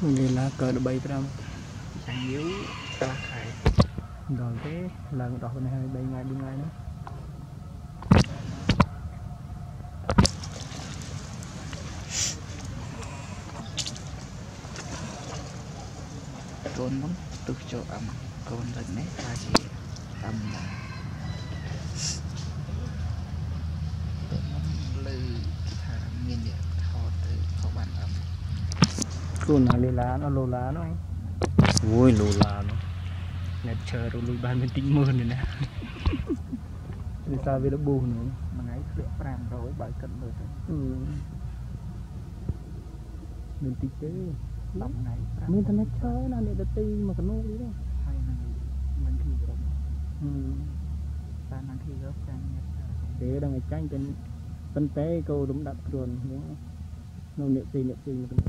Mình là cờ được 700 yếu cả khải rồi thế là đỏ này 7 ngày đi ngay nữa. Trốn lắm từ chỗ ẩm còn lần này ta chỉ ẩm luôn là lù lá nó anh, vui lù lá nó, ngày chờ rồi lùi bàn bên tĩnh mưa này nè, người ta về nó buồn nữa, mà ngày sửa làm rồi bãi cận rồi, mình tịch chứ, lắm ngày, mình thằng này chơi là để tì mà còn ngu đấy đâu, hay là mình thì rồi, ta năng thì gấp tranh, để đang ngày tranh trên tân té câu đúng đặt chuồn, nó niệm gì mà còn thôi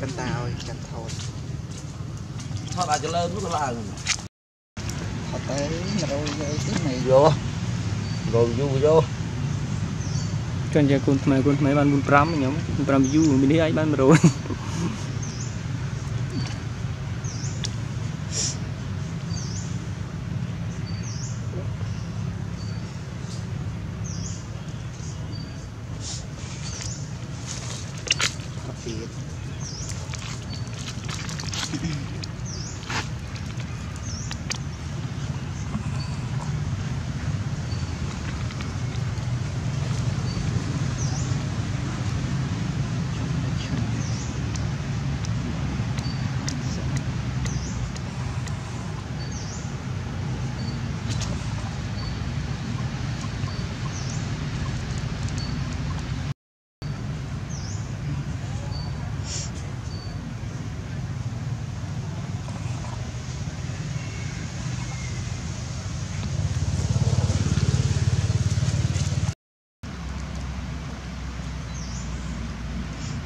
cắn tao cắn thon thon là cho lớn nó là thật đấy mà đâu vậy cái này vô rồi vô chân giờ con mày ban 15 nhóm 15 du mình đi ấy ban rồi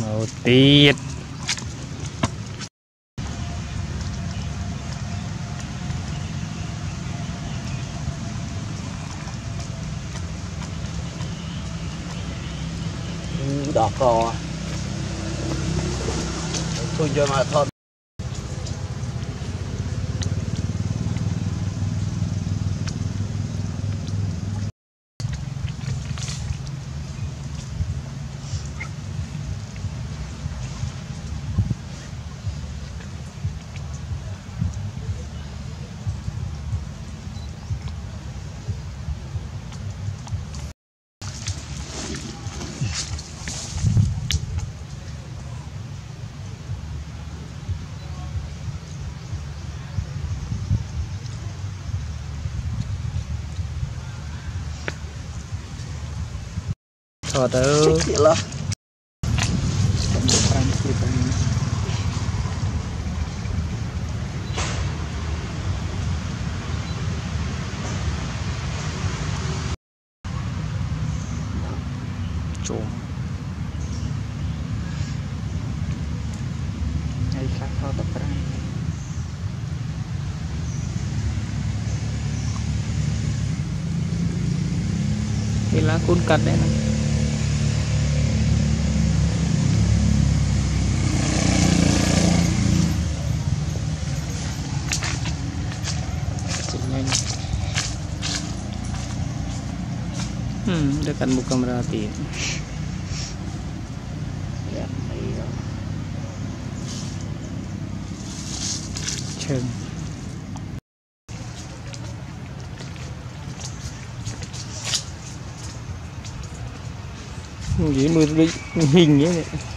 màu tiệt đỏ cò tôi cho mà thôi thôi đâu là chôm ai khác thao tập ra thì là côn cật đấy này. Dekat muka merati ya ayo cem gì mưa hình như vậy.